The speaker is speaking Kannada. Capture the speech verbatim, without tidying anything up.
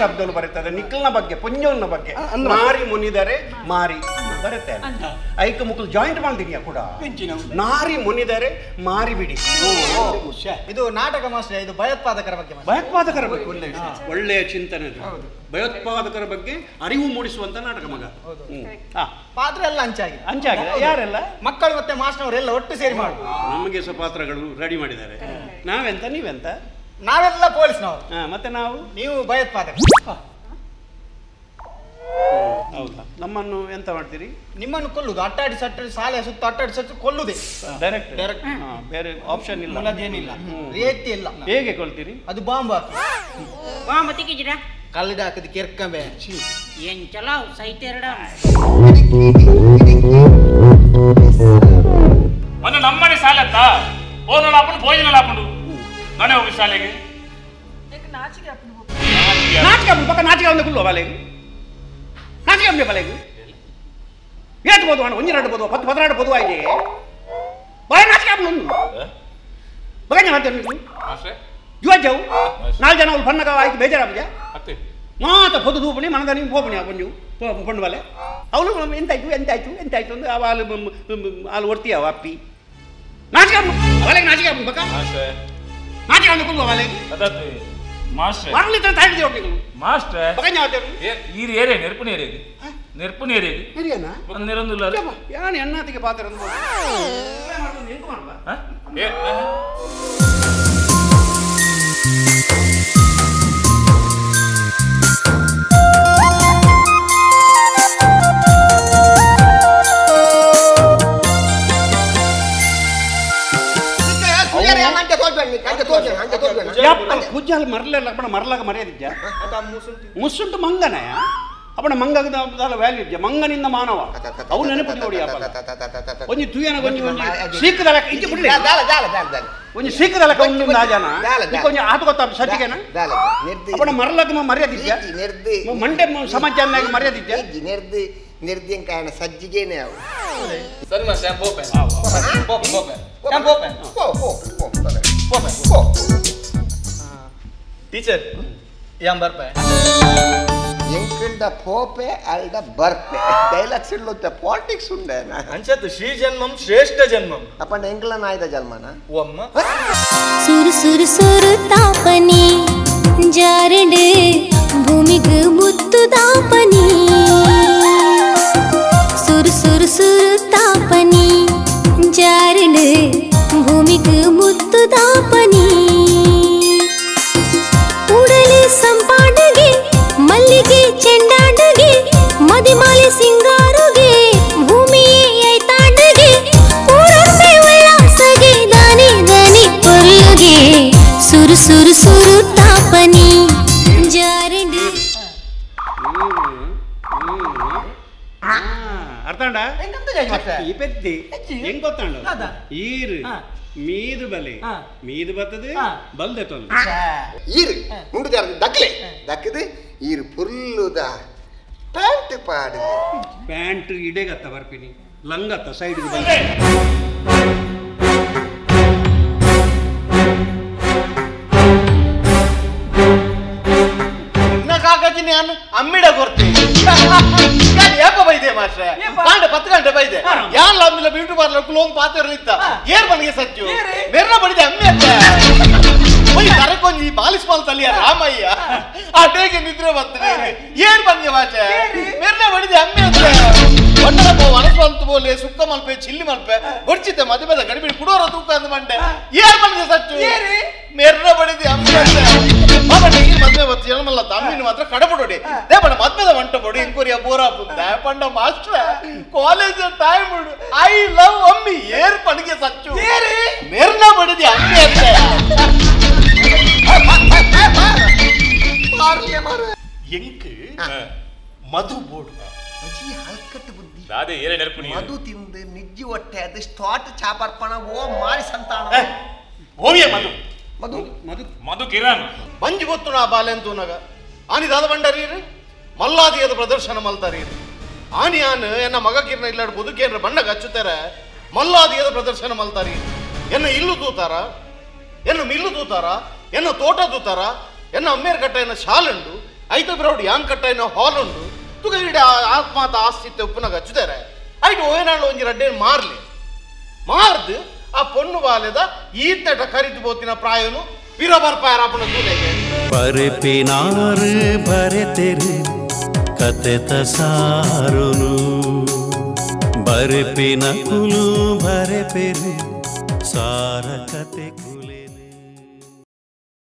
ಶಬ್ದಗಳು ಬರುತ್ತದೆ ನಿಕ್ಕಲ್ನ ಬಗ್ಗೆ ಪುಂಜೋನ ಬಗ್ಗೆ ಮಾರಿ ಮುನಿದರೆ ಮಾರಿ ಬರುತ್ತೆ ಐಕ ಮುಕಲ್ ಜಾಯಿಂಟ್ ಮಾಡ್ತೀನಿಯಾ ಕೂಡ ನಾರಿ ಮುನಿದರೆ ಮಾರಿ ಬಿಡಿ ಓ ಇದು ನಾಟಕ ಮಾಸ್ಟರ್ ಇದು ಭಯೋತ್ಪಾದಕರ ಬಗ್ಗೆ ಭಯೋತ್ಪಾದಕರ ಬಗ್ಗೆ ಒಳ್ಳೆ ಒಳ್ಳೆ ಚಿಂತನೆ ಹೌದು ಭಯೋತ್ಪಾದಕರ ಬಗ್ಗೆ ಅರಿವು ಮೂಡಿಸುವಂತ ನಾಟಕ ಮಗ ಹೌದು ಆ ಪಾತ್ರ ಎಲ್ಲ ಅಂಚಾಗಿ ಅಂಚಾಗಿ ಯಾರೆಲ್ಲ ಮಕ್ಕಳು ಮತ್ತೆ ಮಾಸ್ಟರ್ ಅವರೆಲ್ಲ ಒಟ್ಟು ಸೇರಿ ಮಾಡು ನಮಗೆ ಸ ಪಾತ್ರಗಳು ರೆಡಿ ಮಾಡಿದ್ದಾರೆ ನಾವೆಂತ ನೀವೆಂತ ನಾವೆಲ್ಲ ಪೊಲೀಸ್ನವರು ಮತ್ತೆ ನಾವು ನೀವು ಭಯೋತ್ಪಾದಕರು ಹೌದಾ ನಮ್ಮನ್ನು ಎಂತ ಮಾಡ್ತೀರಿ ನಿಮ್ಮನ್ನು ಕೊಲ್ಲುದು ಅಟ್ಟಾಡಿ ಸಟ್ಟಾಡಿ ಸಾಲೆ ಸುತ್ತ ಅಟ್ಟಾಡಿ ಸಟ್ಟು ಕೊಲ್ಲುದೇ ಡೈರೆಕ್ಟ್ ಡೈರೆಕ್ಟ್ ಬೇರೆ ಆಪ್ಷನ್ ಇಲ್ಲ ಅದೇನಿಲ್ಲ ರಿಯಾಯಿತಿ ಇಲ್ಲ ಹೇಗೆ ಕೊಲ್ತೀರಿ ಅದು ಬಾಂಬ್ ಹಾಕಿ ಬಾಂಬ್ ತಿಕ್ಕಿದ್ರಾ ಕಲ್ಲಡ ಹಾಕಿದ ಕೆರ್ಕಂಬೆ ಏನು ಚಲಾವ್ ಸೈತೆರಡ ಅಣ್ಣ ನಮ್ಮನೆ ಸಾಲತ್ತ ಓನಲ್ಲ ಅಪ್ಪನ ಭೋಜನಲ್ಲ ಅಪ್ಪನು नने होगी साले के एक नाच के अपन हो नाच के अपन पक्का नाच के अपन कुल वाले नाच के अपन वाले ये तो बोलवा उन्हीं रट बोलवा पत पतराट बोलवा ये भाई नाच के अपन बगैर जाते नहीं आसे युवा जाओ नाल जाना उल्फन का वाई बेचारा बजा अते ना तो फोटो धूप नहीं मानता नहीं फोप नहीं अपन जो फोपन वाले आओ लोग इन ताइचू इन ताइचू इन ताइचू तो आवाल आल वर्ती आवापी नाच के अपन वाले नाच के अपन पक्का आसे नाच गाने कुल वाले पता तो मास्टर वाले तो टाइट जोक निकलो मास्टर पकड़ जाते हो ये ये रे रे निरपुण रे रे निरपुण रे रे मेरी ना पर निरंदुला यानी अन्ना तिके बात रंदो मैं मार तो निंको मारवा हां ये पूजाल मरल मरल मरिया मुसुट मंगन अपण मंग व्याल्यू मंगन मानव आतकोना मरल मरिया मंडे समाज मरिया सज्जे टीचर यहां बरपे यंकंडा फोपे अलडा बरपे डायलॉग्स इल्लोते पॉलिटिक्स उंडे ना अंचत श्री जन्मम श्रेष्ठ जन्मम अपन एंगलन आयदा जन्मना ओ अम्मा सुर सुर सुरुता पनि जारडे भूमिग मुत्तुदा पनि सुर सुर सुरुता पनि जारडे भूमिग मुत्तुदा पनि मदिमाले सिंगारोगे भूमि ये तांडगे पूरन में उल्लासगे दाने दाने परलगे सुर सुर सुरु तापनी जारंडी ಅರ್ಥಂಡ ಎಂಗಂತ ಜಾಯಿಸ್ತಾ ಈ ಪೆತ್ತಿ ಹೆಂಗ್ ಗೊತ್ತಂಡ ಈರು ಮೀದು ಬಲೆ ಮೀದು ಬತ್ತದು ಬಲ್ದೆ ತೊಂದು ಈರು ಮುಂದೆ ತರ ದಕ್ಕಲೆ ದಕ್ಕದು ಈರು ಫುಲ್ಲುದ ಪ್ಯಾಂಟ್ ಪಾಡು ಪ್ಯಾಂಟ್ ಇಡೆಗತ್ತ ಬರ್ಪಿನಿ ಲಂಗತ್ತ ಸೈಡ್ ಗೆ ಬಲ್ದೆ ನಕಾಗಜಿನ ಅಮ್ಮಿಡ ಕೊರ್ತಿ ಯಾಕ ಬೈದೆ ಮಾಸ್ಟ್ರೆ ಪಾಂಡೆ ಹತ್ತು ಗಂಟೆ ಬೈದೆ ಯಾನ್ ಲಂಬಿಲ ಬ್ಯೂಟಿ ಪಾರ್ಲರ್ ಕ್ಲೋನ್ ಪಾತ್ರ ಇತ್ತ ಏರ್ ಬನಿಗೆ ಸಜ್ಜು ಬೆರ್ನ ಬಡಿದೆ ಅಮ್ಮೆ ಅತ್ತೆ ಹೋಗಿ ಕರಕೊಂಡಿ ಬಾಲಿಸ್ ಪಾಲ್ ತಲಿಯ ರಾಮಯ್ಯ ಆ ಟೇಗೆ ನಿದ್ರೆ ಬತ್ತನೆ ಏರ್ ಬನಿಗೆ ಮಾಸ್ಟ್ರೆ ಬೆರ್ನ ಬಡಿದೆ ಅಮ್ಮೆ ಅತ್ತೆ ಒಣ್ಣನ ಬೋ ವನಸ್ವಂತ ಬೋಲೆ ಸುಕ್ಕ ಮಲ್ಪೆ ಚಿಲ್ಲಿ ಮಲ್ಪೆ ಹೊರ್ಚಿತೆ ಮದುವೆದ ಗಡಿಬಿಡಿ ಕುಡೋರ ತೂಕ ಅಂದ ಮಂಡೆ ಏರ್ ಬನಿಗೆ ಸಜ್ಜು ಏರಿ ಬೆರ್ನ ಬಡಿದೆ ಅಮ್ಮೆ ಅತ್ತೆ ಬಾಬಣ್ಣ ಈ ಮದುವೆ ಬತ್ತ ಜನ್ಮಲ್ಲ ತಮ್ಮಿನ ಮಾತ್ರ ಕಡಪಡೋಡಿ ದೇವಣ್ಣ ಮದುವೆದ ಮಂಟ ಬಡಿ ಇಂಕೋರಿಯ ಬೋರಾ ದಯಪಂಡ master college time I love ಅಮ್ಮಿ ಏರ್ ಪಡಿಗೆ ಸಚ್ಚು ಏರಿ ಮೇರ್ನ ಬಡಿದಿ ಅಮ್ಮಿ ಅಂತ ಮಾರ್ಲೆ ಮಾರ ಎಂಕ ಮಧು ಬೋರ್ಡ್ ಅಜಿ ಹಲ್ಕಟ್ ಬುದ್ಧಿ ರಾಧೆ ಏರೆ ನೆರಪುನಿ ಮಧು ತಿಂದೆ ನಿಜ್ಜಿ ಒಟ್ಟೆ ಅದ ಸ್ಟಾರ್ಟ್ ಚಾಪರ್ಪಣ ಓ ಮಾರಿ ಸಂತಾನ ಓವಿಯ ಮಧು ಮಧು ಮಧು ಮಧು ಕಿರಣ್ ಬಂಜಿ ಗೊತ್ತು ನಾ ಬಾಲೆಂತೂನಗ ಆನಿ ದಾದ ಬಂಡರಿ ಮಲ್ಲಾದಿಯದ ಪ್ರದರ್ಶನ ಮಲ್ತಾರಿ ಆನಿ ಆನ್ ಎನ್ನ ಮಗ ಕಿರಣ ಇಲ್ಲಾಡ್ ಬದುಕೇನ್ರ ಬಣ್ಣಗೆ ಹಚ್ಚುತ್ತಾರೆ ಮಲ್ಲಾದಿಯದ ಪ್ರದರ್ಶನ ಮಲ್ತಾರಿ ಎನ್ನ ಇಲ್ಲು ತೂತಾರ ಎನ್ನ ಮಿಲ್ಲು ತೂತಾರ ಎನ್ನ ತೋಟ ತೂತಾರ ಎನ್ನ ಅಮ್ಮೇರ್ಕಟ್ಟ ಎನ್ನ ಶಾಲಂಡು ಐತ ಬ್ರೌಡ್ ಯಾನ್ ಕಟ್ಟೈನ ಹಾಲ್ ಉಂಡು ತುಗೈಡೆ ಆತ್ಮತ ಆಸ್ತಿತೆ ಉಪನಗ ಅಚ್ಚುದರ ಐಟ್ ಓಯನಾಳು ಒಂಜಿ ರಡ್ಡೆ ಮಾರ್ಲಿ ಮಾರ್ದು ಆ ಪೊಣ್ಣು ಬಾಲೆದ ಈತಟ ಕರಿದು ಬೋತಿನ ಪ್ರಾಯನು ವೀರಬರ್ ಪಾಯರಪನ ತೂಲೆಗೆ ಪರಿಪಿನಾರು ಬರೆತೆರು ಕತೆತ ಸಾರುನು ಬರೆಪಿನ ಕುಲು ಬರೆಪೆರು ಸಾರ ಕತೆ